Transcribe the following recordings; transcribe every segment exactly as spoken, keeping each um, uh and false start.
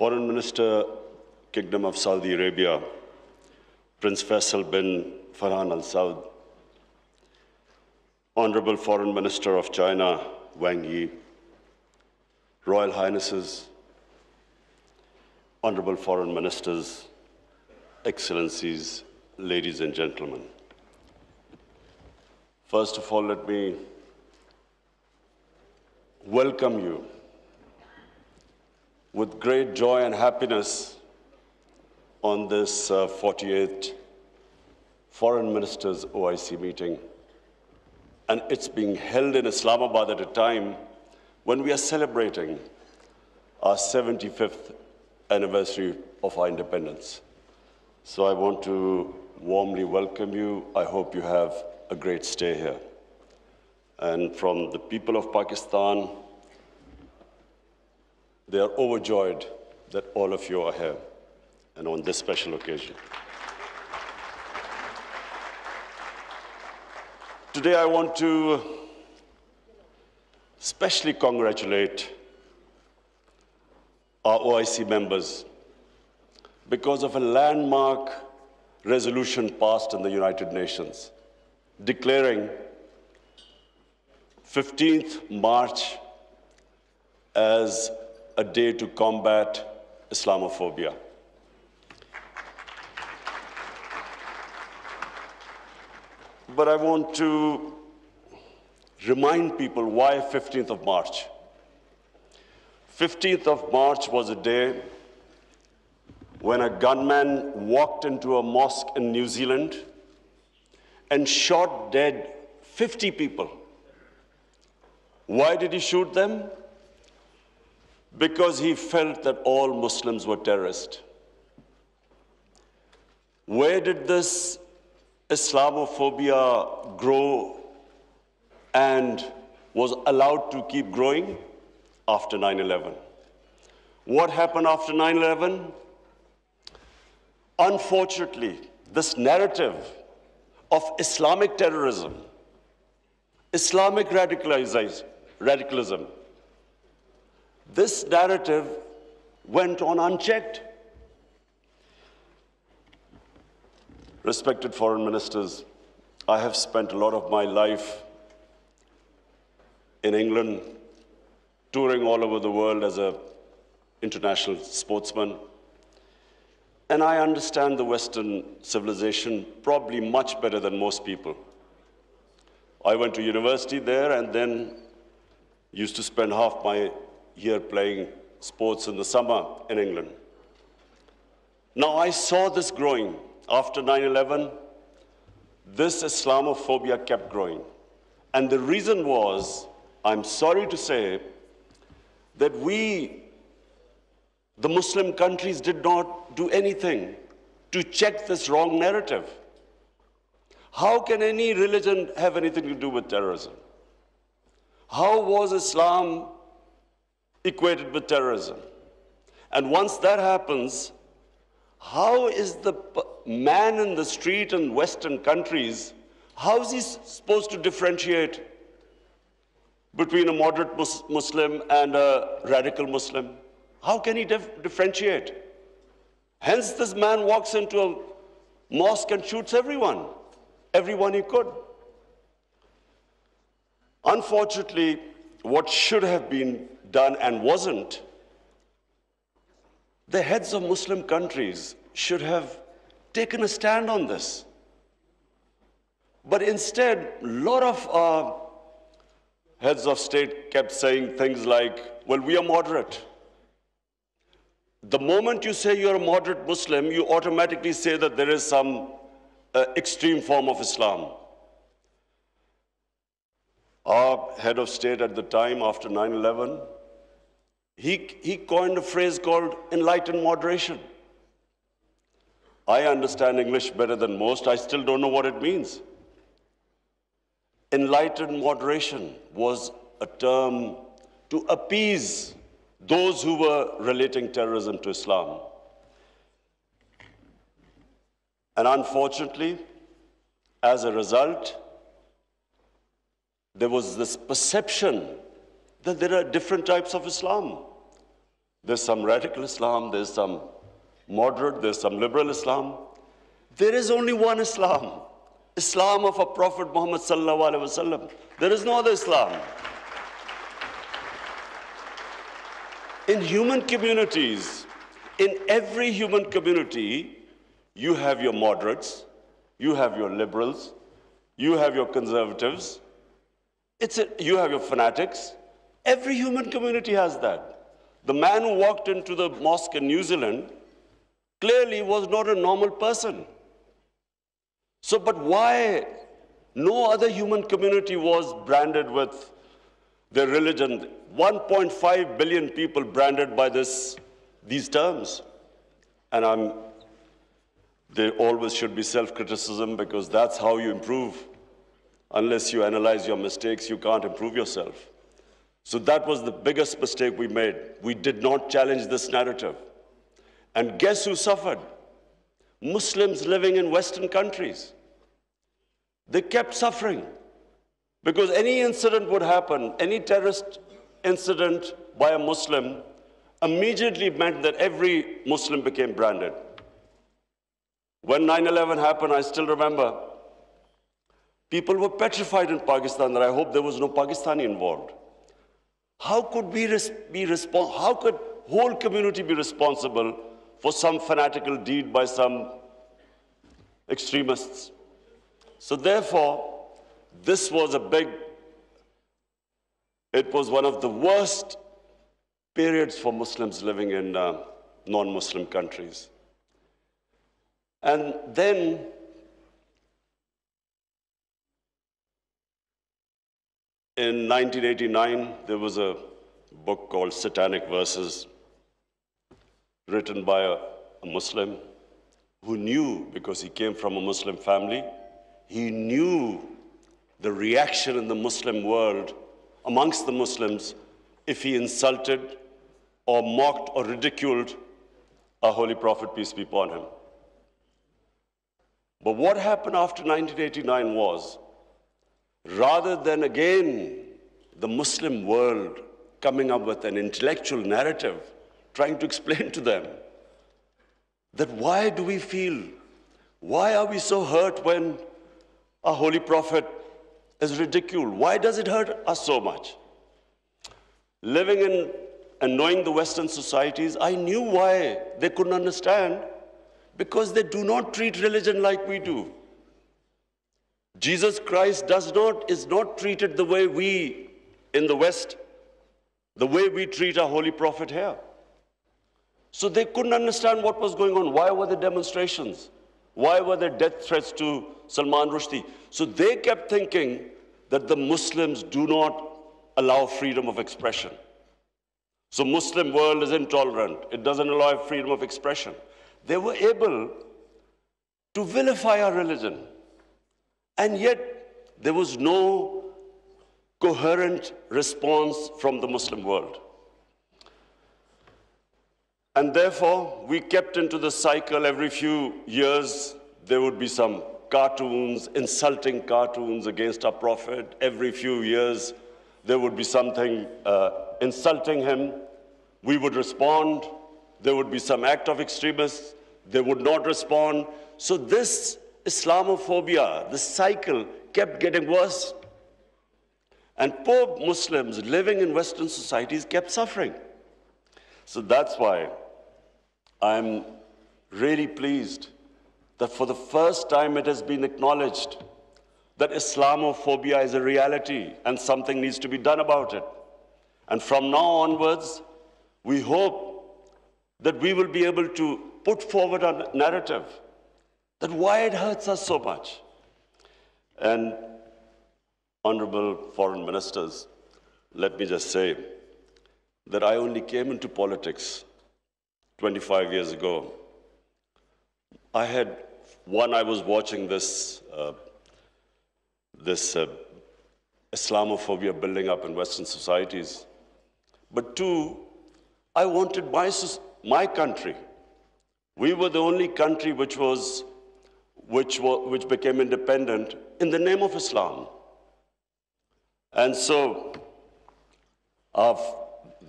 Foreign Minister, Kingdom of Saudi Arabia, Prince Faisal bin Farhan al-Saud, Honorable Foreign Minister of China, Wang Yi, Royal Highnesses, Honorable Foreign Ministers, Excellencies, ladies and gentlemen. First of all, let me welcome you with great joy and happiness on this uh, forty-eighth Foreign Ministers O I C meeting. And it's being held in Islamabad at a time when we are celebrating our seventy-fifth anniversary of our independence. So I want to warmly welcome you. I hope you have a great stay here. And from the people of Pakistan, they are overjoyed that all of you are here, and on this special occasion. Today I want to especially congratulate our O I C members because of a landmark resolution passed in the United Nations declaring fifteenth March as a day to combat Islamophobia. But I want to remind people why fifteenth of March. fifteenth of March was a day when a gunman walked into a mosque in New Zealand and shot dead fifty people. Why did he shoot them? Because he felt that all Muslims were terrorists. Where did this Islamophobia grow and was allowed to keep growing? After nine eleven. What happened after nine eleven? Unfortunately, this narrative of Islamic terrorism, Islamic radicalism, this narrative went on unchecked. Respected foreign ministers, I have spent a lot of my life in England, touring all over the world as an international sportsman. And I understand the Western civilization probably much better than most people. I went to university there and then used to spend half my year playing sports in the summer in England. Now, I saw this growing. After nine eleven, this Islamophobia kept growing. And the reason was, I'm sorry to say, that we, the Muslim countries, did not do anything to check this wrong narrative. How can any religion have anything to do with terrorism? How was Islam equated with terrorism? And once that happens, how is the man in the street in Western countries, how is he supposed to differentiate between a moderate Muslim and a radical Muslim? How can he dif differentiate? Hence, this man walks into a mosque and shoots everyone, everyone he could. Unfortunately, what should have been done and wasn't, the heads of Muslim countries should have taken a stand on this. But instead, a lot of uh, heads of state kept saying things like, well, we are moderate. The moment you say you're a moderate Muslim, you automatically say that there is some uh, extreme form of Islam. Our head of state at the time, after nine eleven, He, he coined a phrase called enlightened moderation. I understand English better than most. I still don't know what it means. Enlightened moderation was a term to appease those who were relating terrorism to Islam. And unfortunately, as a result, there was this perception that there are different types of Islam. There's some radical Islam, there's some moderate, there's some liberal Islam. There is only one Islam, Islam of a Prophet Muhammad sallallahu alaihi wasallam. There is no other Islam. In human communities, in every human community, you have your moderates, you have your liberals, you have your conservatives, it's a, you have your fanatics. Every human community has that. The man who walked into the mosque in New Zealand clearly was not a normal person. So, but why no other human community was branded with their religion? one point five billion people branded by this, these terms. And I'm, there always should be self-criticism, because that's how you improve. Unless you analyze your mistakes, you can't improve yourself. So that was the biggest mistake we made. We did not challenge this narrative. And guess who suffered? Muslims living in Western countries. They kept suffering, because any incident would happen, any terrorist incident by a Muslim immediately meant that every Muslim became branded. When nine eleven happened, I still remember, people were petrified in Pakistan that I hope there was no Pakistani involved. How could we res be respons- how could whole community be responsible for some fanatical deed by some extremists? So therefore, this was a big, it was one of the worst periods for Muslims living in uh, non-Muslim countries. And then, in nineteen eighty-nine, there was a book called Satanic Verses, written by a, a Muslim who knew, because he came from a Muslim family, he knew the reaction in the Muslim world amongst the Muslims if he insulted or mocked or ridiculed our Holy Prophet, peace be upon him. But what happened after nineteen eighty-nine was, rather than again the Muslim world coming up with an intellectual narrative, trying to explain to them that why do we feel, why are we so hurt when our Holy Prophet is ridiculed? Why does it hurt us so much? Living in and knowing the Western societies, I knew why they couldn't understand, because they do not treat religion like we do. Jesus Christ does not, is not treated the way we in the West, the way we treat our Holy Prophet here. So they couldn't understand what was going on. Why were there demonstrations? Why were there death threats to Salman Rushdie? So they kept thinking that the Muslims do not allow freedom of expression. So Muslim world is intolerant. It doesn't allow freedom of expression. They were able to vilify our religion. And yet there was no coherent response from the Muslim world. And therefore, we kept into the cycle. Every few years, there would be some cartoons, insulting cartoons against our Prophet. Every few years, there would be something uh, insulting him. We would respond. There would be some act of extremists. They would not respond. So this Islamophobia, this cycle, kept getting worse. And poor Muslims living in Western societies kept suffering. So that's why I'm really pleased that for the first time it has been acknowledged that Islamophobia is a reality and something needs to be done about it. And from now onwards, we hope that we will be able to put forward a narrative that why it hurts us so much. And honorable foreign ministers, let me just say that I only came into politics twenty-five years ago. I had, one, I was watching this, uh, this uh, Islamophobia building up in Western societies. But two, I wanted my, my country. We were the only country which, was, which, was, which became independent in the name of Islam. And so, our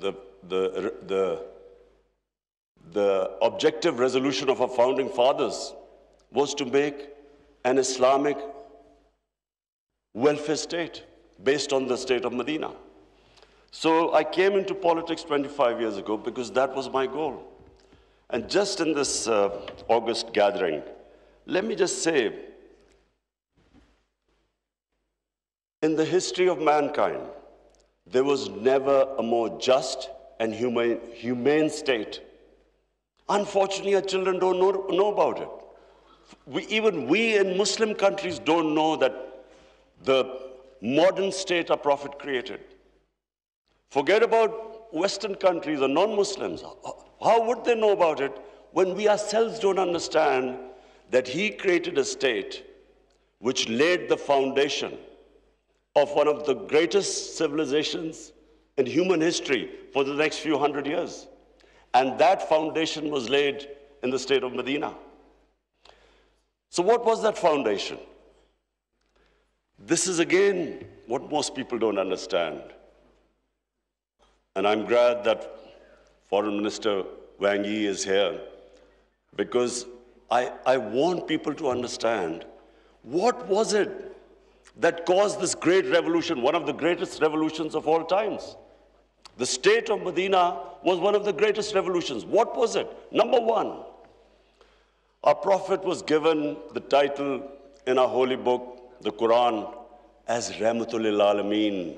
The, the, the The objective resolution of our founding fathers was to make an Islamic welfare state based on the state of Medina. So I came into politics twenty-five years ago because that was my goal. And just in this uh, August gathering, let me just say, in the history of mankind, there was never a more just and humane, humane state. Unfortunately, our children don't know, know about it. We, even we in Muslim countries don't know that the modern state our Prophet created. Forget about Western countries or non-Muslims. How would they know about it when we ourselves don't understand that he created a state which laid the foundation of one of the greatest civilizations in human history for the next few hundred years. And that foundation was laid in the state of Medina. So what was that foundation? This is again what most people don't understand. And I'm glad that Foreign Minister Wang Yi is here, because I, I want people to understand what was it that caused this great revolution, one of the greatest revolutions of all times. The state of Medina was one of the greatest revolutions. What was it? Number one, our Prophet was given the title in our holy book, the Quran, as Rahmatulil Alameen,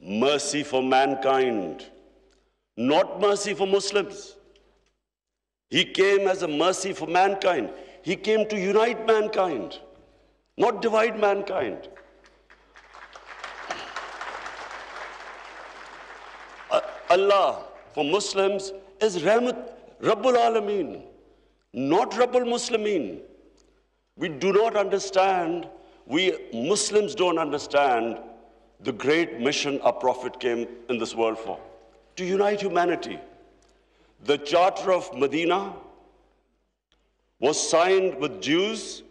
mercy for mankind, not mercy for Muslims. He came as a mercy for mankind. He came to unite mankind, not divide mankind. Allah for Muslims is Rahmat, Rabbul Alameen, not Rabbul Muslimin. We do not understand, we Muslims don't understand the great mission our Prophet came in this world for, to unite humanity. The Charter of Medina was signed with Jews,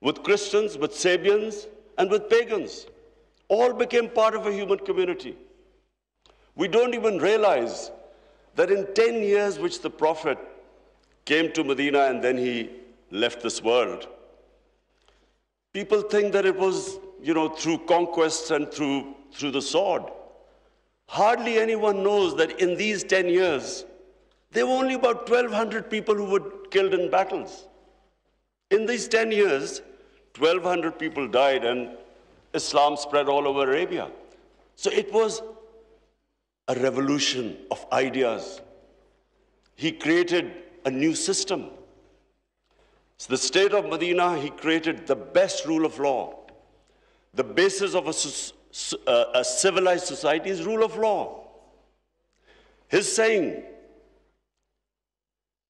with Christians, with Sabians, and with pagans. All became part of a human community. We don't even realize that in ten years which the Prophet came to Medina and then he left this world, people think that it was, you know, through conquests and through, through the sword. Hardly anyone knows that in these ten years, there were only about twelve hundred people who were killed in battles. In these ten years, twelve hundred people died and Islam spread all over Arabia. So it was a revolution of ideas. He created a new system. So the state of Medina, he created the best rule of law. The basis of a, a civilized society is rule of law. His saying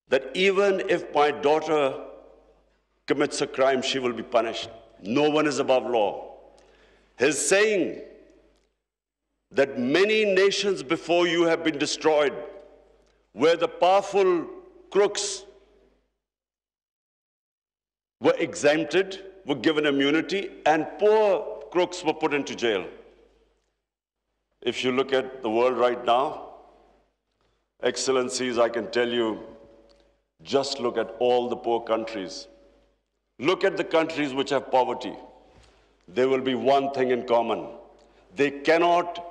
that even if my daughter commits a crime, she will be punished. No one is above law. His saying that many nations before you have been destroyed, where the powerful crooks were exempted, were given immunity, and poor crooks were put into jail. If you look at the world right now, Excellencies, I can tell you, just look at all the poor countries. Look at the countries which have poverty. There will be one thing in common. They cannot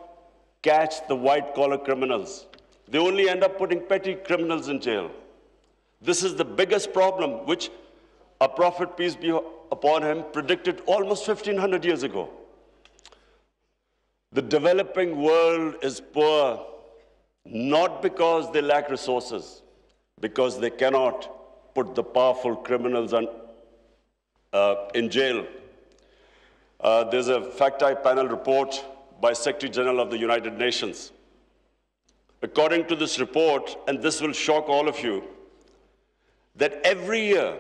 catch the white-collar criminals. They only end up putting petty criminals in jail. This is the biggest problem which our Prophet, peace be upon him, predicted almost fifteen hundred years ago. The developing world is poor not because they lack resources, because they cannot put the powerful criminals on, uh, in jail. Uh, there's a fact-type panel report by Secretary General of the United Nations. According to this report, and this will shock all of you, that every year,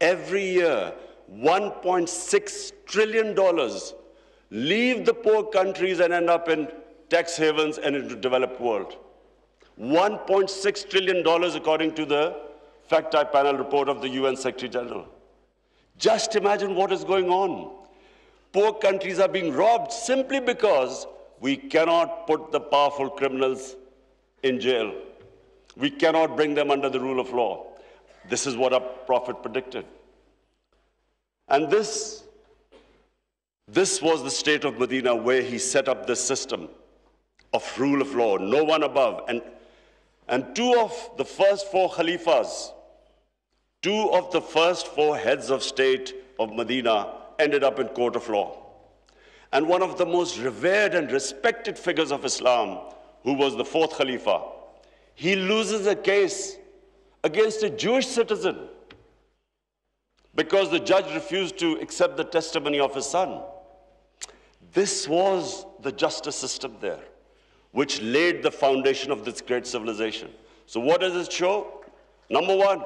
every year, one point six trillion dollars leave the poor countries and end up in tax havens and into the developed world. one point six trillion dollars according to the fact-type panel report of the U N Secretary General. Just imagine what is going on. Poor countries are being robbed simply because we cannot put the powerful criminals in jail. We cannot bring them under the rule of law. This is what our prophet predicted. And this, this was the state of Medina where he set up this system of rule of law, no one above. And, and two of the first four Khalifas, two of the first four heads of state of Medina ended up in court of law. And one of the most revered and respected figures of Islam, who was the fourth Khalifa, he loses a case against a Jewish citizen because the judge refused to accept the testimony of his son. This was the justice system there, which laid the foundation of this great civilization. So what does it show? Number one.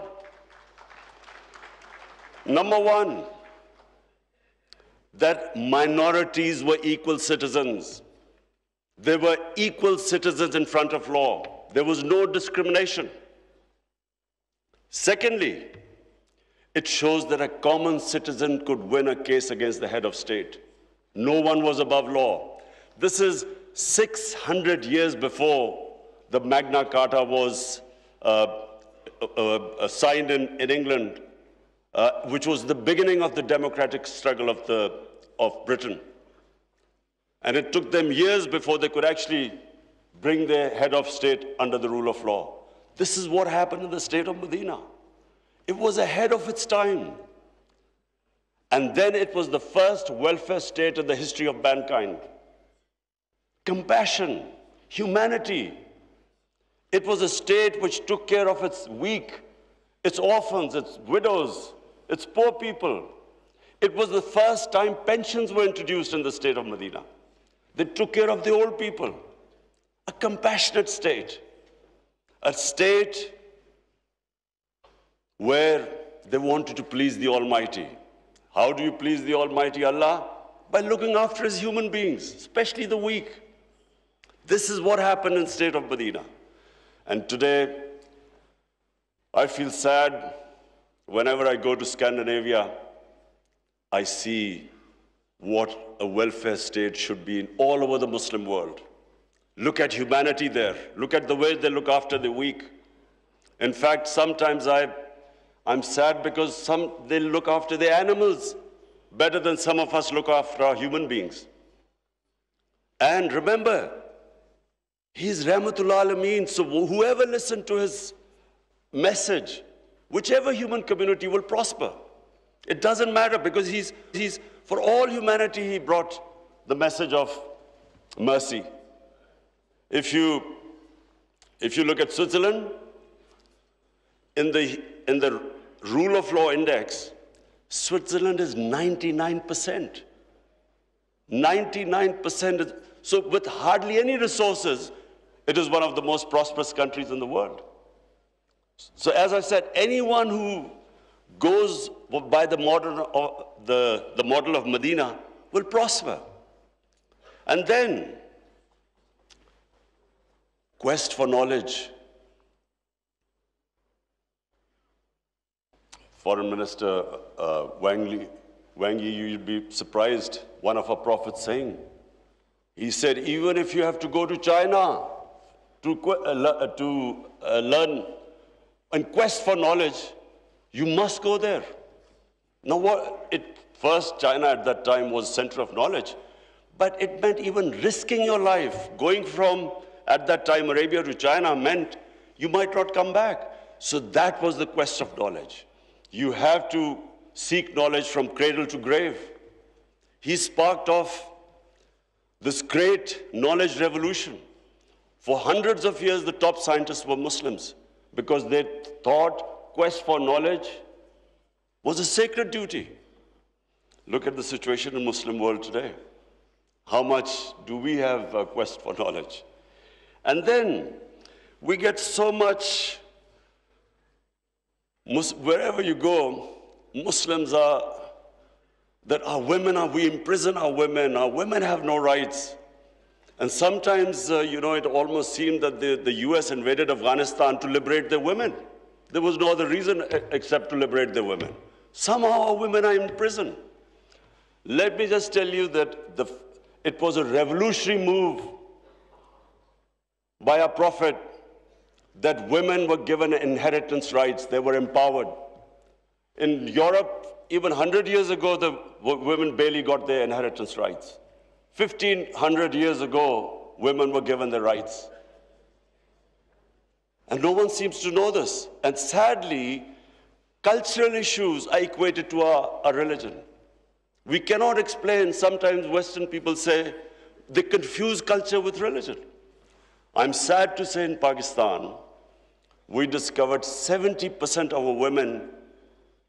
Number one, that minorities were equal citizens. They were equal citizens in front of law. There was no discrimination. Secondly, it shows that a common citizen could win a case against the head of state. No one was above law. This is six hundred years before the Magna Carta was uh, uh, uh, signed in, in England, Uh, which was the beginning of the democratic struggle of, the, of Britain. And it took them years before they could actually bring their head of state under the rule of law. This is what happened in the state of Medina. It was ahead of its time. And then it was the first welfare state in the history of mankind. Compassion, humanity. It was a state which took care of its weak, its orphans, its widows, its poor people. It was the first time pensions were introduced in the state of Medina. They took care of the old people. A compassionate state. A state where they wanted to please the Almighty. How do you please the Almighty Allah? By looking after his human beings, especially the weak. This is what happened in the state of Medina. And today, I feel sad whenever I go to Scandinavia. I see what a welfare state should be in all over the Muslim world. Look at humanity there. Look at the way they look after the weak. In fact, sometimes I, I'm sad because some, they look after their animals better than some of us look after our human beings. And remember, he's Rahmatulil Alameen, so whoever listened to his message, whichever human community will prosper. It doesn't matter because he's, he's, for all humanity, he brought the message of mercy. If you, if you look at Switzerland, in the, in the rule of law index, Switzerland is ninety-nine percent. ninety-nine percent. So with hardly any resources, it is one of the most prosperous countries in the world. So as I said, anyone who goes by the model of, the, the model of Medina will prosper. And then, quest for knowledge. Foreign Minister uh, Wang Yi, Wang Yi, you'd be surprised, one of our prophets saying, he said, even if you have to go to China to, uh, to uh, learn and quest for knowledge, you must go there. Now, what it, first, China at that time was center of knowledge, but it meant even risking your life. Going from, at that time, Arabia to China meant you might not come back. So that was the quest of knowledge. You have to seek knowledge from cradle to grave. He sparked off this great knowledge revolution. For hundreds of years, the top scientists were Muslims, because they thought quest for knowledge was a sacred duty. Look at the situation in the Muslim world today. How much do we have a quest for knowledge? And then we get so much, wherever you go, Muslims are, that our women are, we imprison our women, our women have no rights. And sometimes, uh, you know, it almost seemed that the, the U S invaded Afghanistan to liberate their women. There was no other reason except to liberate their women. Somehow our women are in prison. Let me just tell you that the, it was a revolutionary move by our prophet that women were given inheritance rights. They were empowered. In Europe, even one hundred years ago, the women barely got their inheritance rights. fifteen hundred years ago, women were given their rights. And no one seems to know this. And sadly, cultural issues are equated to our, our religion. We cannot explain. Sometimes Western people say they confuse culture with religion. I'm sad to say in Pakistan, we discovered seventy percent of our women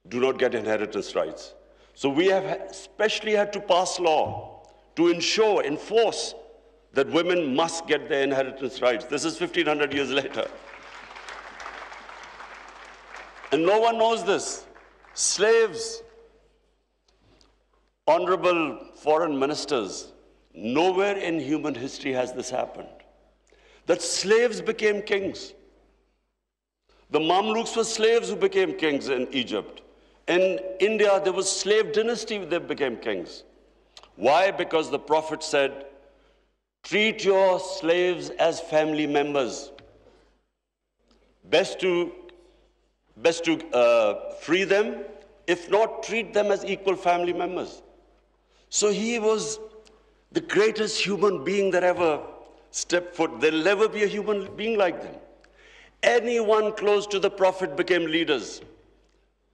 do not get inheritance rights. So we have especially had to pass law to ensure, enforce, that women must get their inheritance rights. This is fifteen hundred years later. And no one knows this. Slaves, honorable foreign ministers, nowhere in human history has this happened. That slaves became kings. The Mamluks were slaves who became kings in Egypt. In India, there was slave dynasty, they became kings. Why? Because the Prophet said, treat your slaves as family members. Best to, best to uh, free them. If not, treat them as equal family members. So he was the greatest human being that ever stepped foot. There'll never be a human being like them. Anyone close to the Prophet became leaders.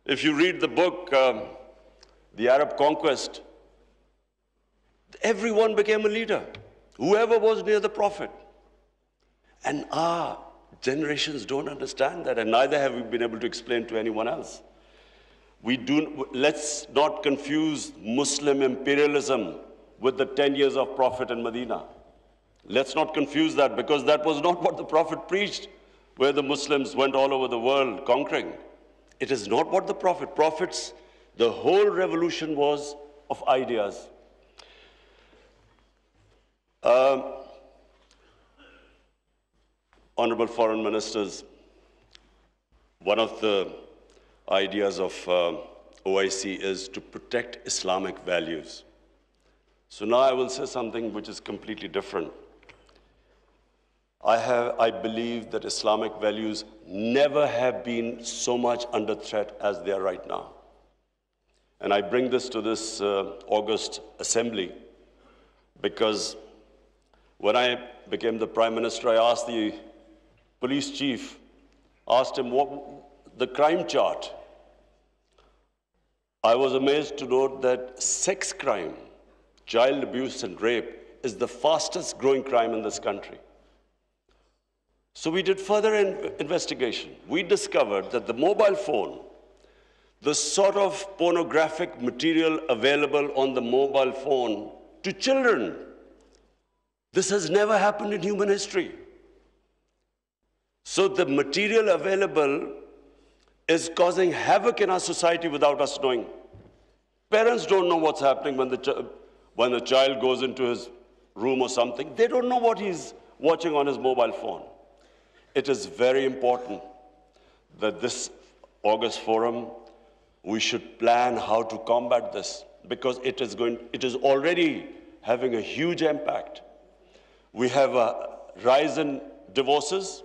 If you read the book, um, The Arab Conquest, everyone became a leader, whoever was near the Prophet. And our generations don't understand that, and neither have we been able to explain to anyone else. We do, let's not confuse Muslim imperialism with the ten years of Prophet in Medina. Let's not confuse that, because that was not what the Prophet preached, where the Muslims went all over the world conquering. It is not what the Prophet. Prophets, the whole revolution was of ideas. Um, honorable foreign ministers, one of the ideas of uh, O I C is to protect Islamic values. So now I will say something which is completely different. I, have, I believe that Islamic values never have been so much under threat as they are right now. And I bring this to this uh, August assembly because when I became the Prime Minister, I asked the police chief, asked him what the crime chart. I was amazed to note that sex crime, child abuse and rape is the fastest growing crime in this country. So we did further in investigation. We discovered that the mobile phone, the sort of pornographic material available on the mobile phone to children, this has never happened in human history. So the material available is causing havoc in our society without us knowing. Parents don't know what's happening when the, when the child goes into his room or something. They don't know what he's watching on his mobile phone. It is very important that this August forum, we should plan how to combat this, because it is, going, it is already having a huge impact. We have a rise in divorces.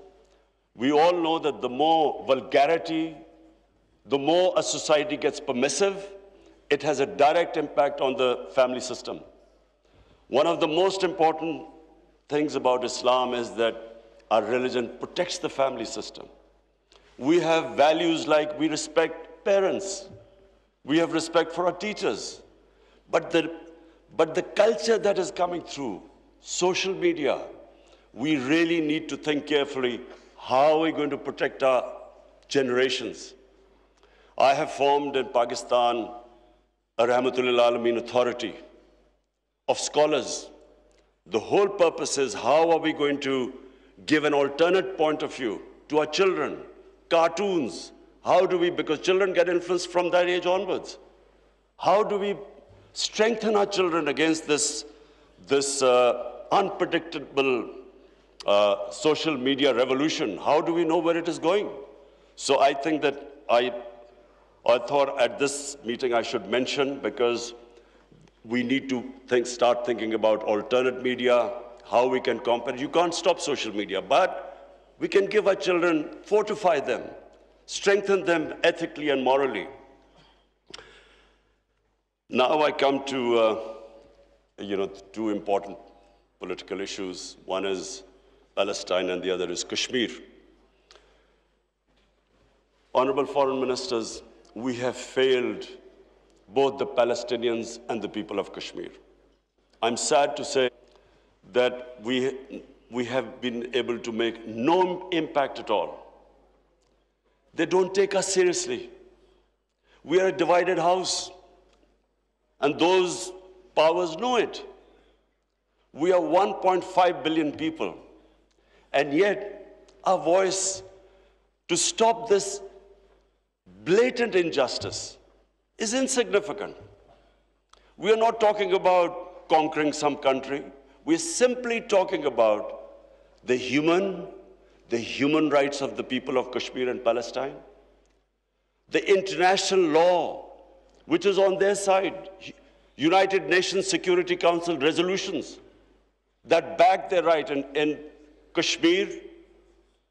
We all know that the more vulgarity, the more a society gets permissive, it has a direct impact on the family system. One of the most important things about Islam is that our religion protects the family system. We have values like we respect parents. We have respect for our teachers. But the, but the culture that is coming through social media, we really need to think carefully, how are we going to protect our generations? I have formed in Pakistan a Rahmatulil Alameen authority of scholars. The whole purpose is how are we going to give an alternate point of view to our children, cartoons. How do we, because children get influenced from that age onwards, how do we strengthen our children against this, this uh, unpredictable uh, social media revolution? How do we know where it is going? So I think that I, I thought at this meeting I should mention, because we need to think, start thinking about alternate media, how we can compare. You can't stop social media, but we can give our children, fortify them, strengthen them ethically and morally. Now I come to, uh, you know, two important political issues. One is Palestine and the other is Kashmir. Honorable Foreign Ministers, we have failed both the Palestinians and the people of Kashmir. I'm sad to say that we, we have been able to make no impact at all. They don't take us seriously. We are a divided house, and those powers know it. We are one point five billion people, and yet our voice to stop this blatant injustice is insignificant. We are not talking about conquering some country. We're simply talking about the human, the human rights of the people of Kashmir and Palestine, the international law, which is on their side, United Nations Security Council resolutions that back their right. And in Kashmir,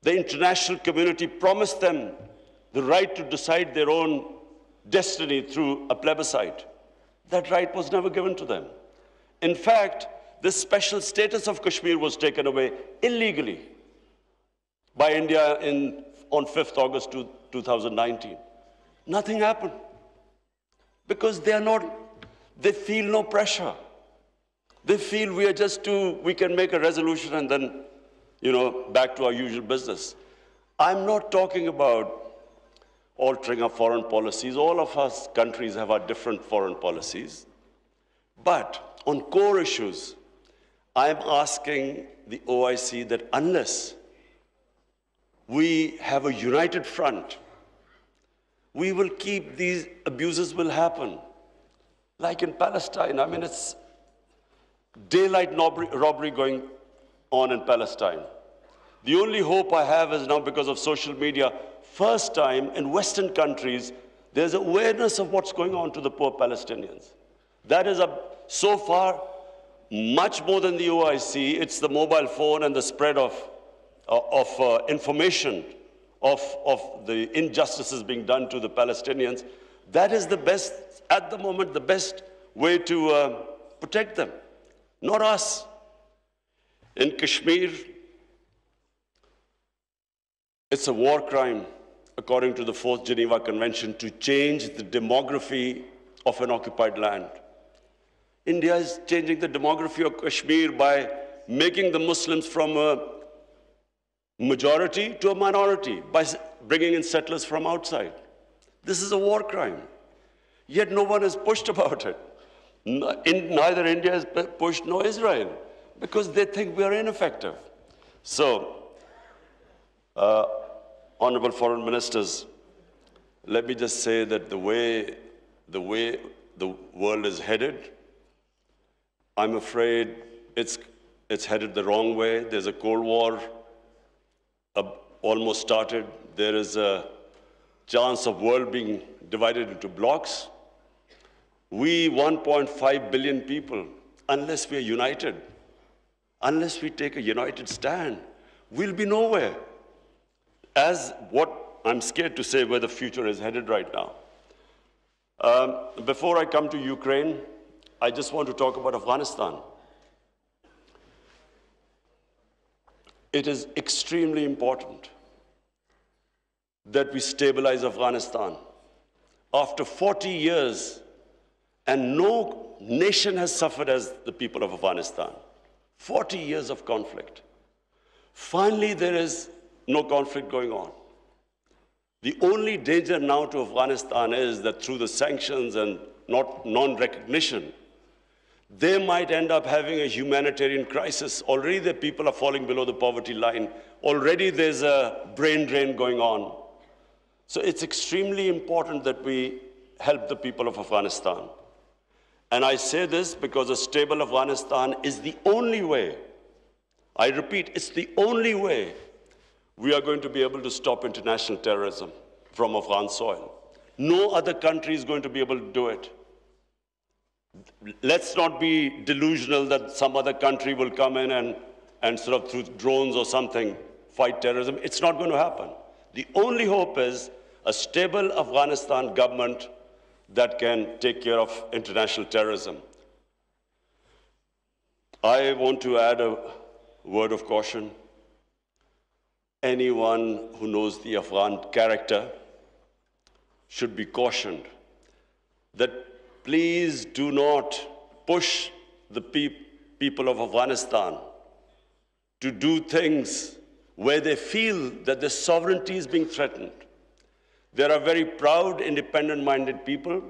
the international community promised them the right to decide their own destiny through a plebiscite. That right was never given to them. In fact, the special status of Kashmir was taken away illegally by India in, on fifth August two thousand nineteen. Nothing happened because they are not, they feel no pressure. They feel we are just too, we can make a resolution and then, you know, back to our usual business. I'm not talking about altering our foreign policies. All of us countries have our different foreign policies. But on core issues, I'm asking the O I C that unless we have a united front, we will keep these abuses will happen. Like in Palestine, I mean, it's daylight robbery going on in Palestine. The only hope I have is now because of social media, first time in Western countries, there's awareness of what's going on to the poor Palestinians. That is a, so far much more than the O I C. It's the mobile phone and the spread of, uh, of uh, information of, of the injustices being done to the Palestinians. That is the best, at the moment, the best way to uh, protect them, not us. In Kashmir, it's a war crime, according to the Fourth Geneva Convention, to change the demography of an occupied land. India is changing the demography of Kashmir by making the Muslims from a majority to a minority, by bringing in settlers from outside. This is a war crime, yet no one is pushed about it. Neither India is pushed nor Israel, because they think we are ineffective. So, uh, Honorable Foreign Ministers, let me just say that the way, the way the world is headed, I'm afraid it's, it's headed the wrong way. There's a Cold War uh, almost started. There is a chance of world being divided into blocks. We, one point five billion people, unless we are united, unless we take a united stand, we'll be nowhere. As what I'm scared to say where the future is headed right now. Um, before I come to Ukraine, I just want to talk about Afghanistan. It is extremely important that we stabilize Afghanistan. After forty years, and no nation has suffered as the people of Afghanistan. forty years of conflict. Finally, there is no conflict going on. The only danger now to Afghanistan is that through the sanctions and not non-recognition, they might end up having a humanitarian crisis. Already the people are falling below the poverty line. Already there's a brain drain going on. So it's extremely important that we help the people of Afghanistan. And I say this because a stable Afghanistan is the only way, I repeat, it's the only way we are going to be able to stop international terrorism from Afghan soil. No other country is going to be able to do it. Let's not be delusional that some other country will come in and, and sort of through drones or something fight terrorism. It's not going to happen. The only hope is a stable Afghanistan government that can take care of international terrorism. I want to add a word of caution. Anyone who knows the Afghan character should be cautioned that please do not push the pe people of Afghanistan to do things where they feel that their sovereignty is being threatened. There are very proud, independent-minded people.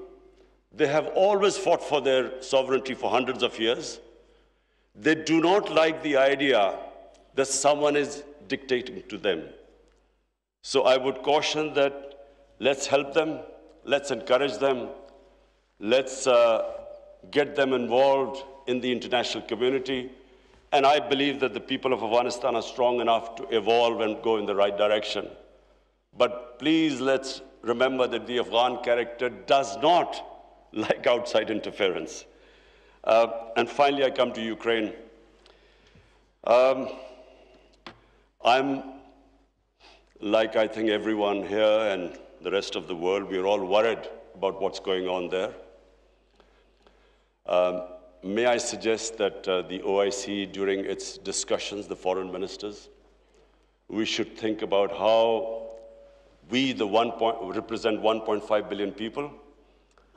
They have always fought for their sovereignty for hundreds of years. They do not like the idea that someone is dictating to them. So I would caution that let's help them, let's encourage them, let's uh, get them involved in the international community. And I believe that the people of Afghanistan are strong enough to evolve and go in the right direction. But please let's remember that the Afghan character does not like outside interference. Uh, and finally, I come to Ukraine. Um, I'm, like I think everyone here and the rest of the world, we're all worried about what's going on there. Um, may I suggest that uh, the O I C, during its discussions, the foreign ministers, we should think about how we, the one point, represent one point five billion people,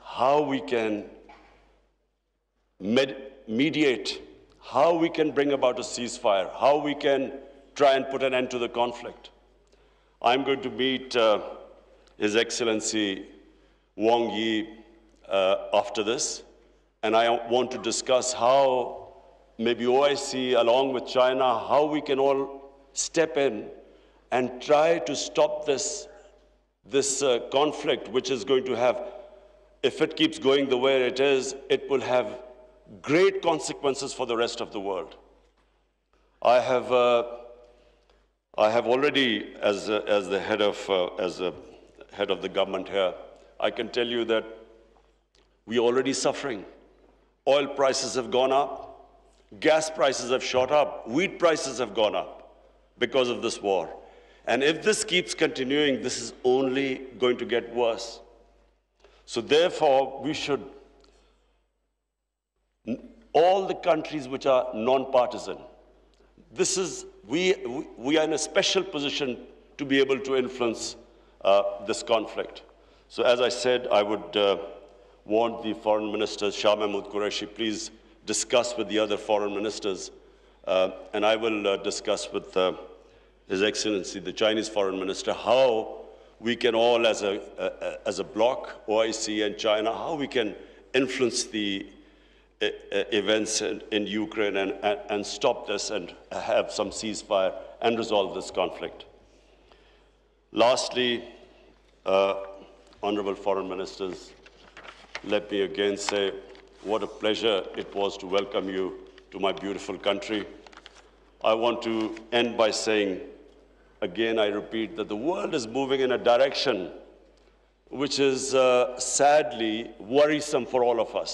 how we can med mediate, how we can bring about a ceasefire, how we can try and put an end to the conflict. I'm going to meet uh, His Excellency Wang Yi uh, after this, and I want to discuss how maybe O I C, along with China, how we can all step in and try to stop this This uh, conflict, which is going to have, if it keeps going the way it is, it will have great consequences for the rest of the world. I have, uh, I have already, as a, as the head of, uh, as a head of the government here, I can tell you that we are already suffering. Oil prices have gone up, gas prices have shot up, wheat prices have gone up because of this war. And if this keeps continuing, this is only going to get worse. So therefore, we should, all the countries which are non-partisan, this is, we, we are in a special position to be able to influence uh, this conflict. So as I said, I would uh, want the foreign ministers, Shah Mahmood Qureshi, please discuss with the other foreign ministers, uh, and I will uh, discuss with uh, His Excellency, the Chinese Foreign Minister, how we can all, as a, uh, as a bloc, O I C and China, how we can influence the uh, events in, in Ukraine and, and, and stop this and have some ceasefire and resolve this conflict. Lastly, uh, Honorable Foreign Ministers, let me again say what a pleasure it was to welcome you to my beautiful country. I want to end by saying, again, I repeat that the world is moving in a direction which is uh, sadly worrisome for all of us.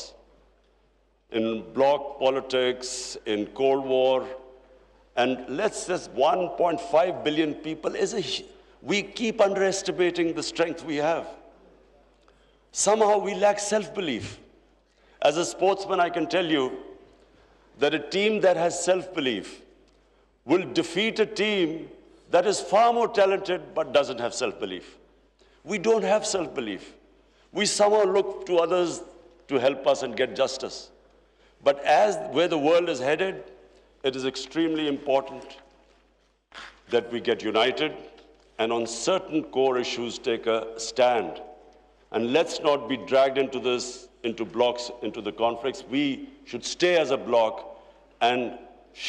In bloc politics, in Cold War, and let's just one point five billion people, is a, we keep underestimating the strength we have. Somehow we lack self-belief. As a sportsman, I can tell you that a team that has self-belief will defeat a team that is far more talented but doesn't have self-belief. We don't have self-belief. We somehow look to others to help us and get justice. But as where the world is headed, it is extremely important that we get united and on certain core issues take a stand. And let's not be dragged into this, into blocks, into the conflicts. We should stay as a bloc and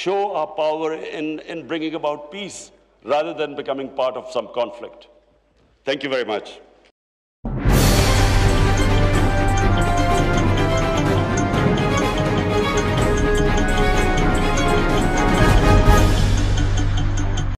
show our power in, in bringing about peace rather than becoming part of some conflict. Thank you very much.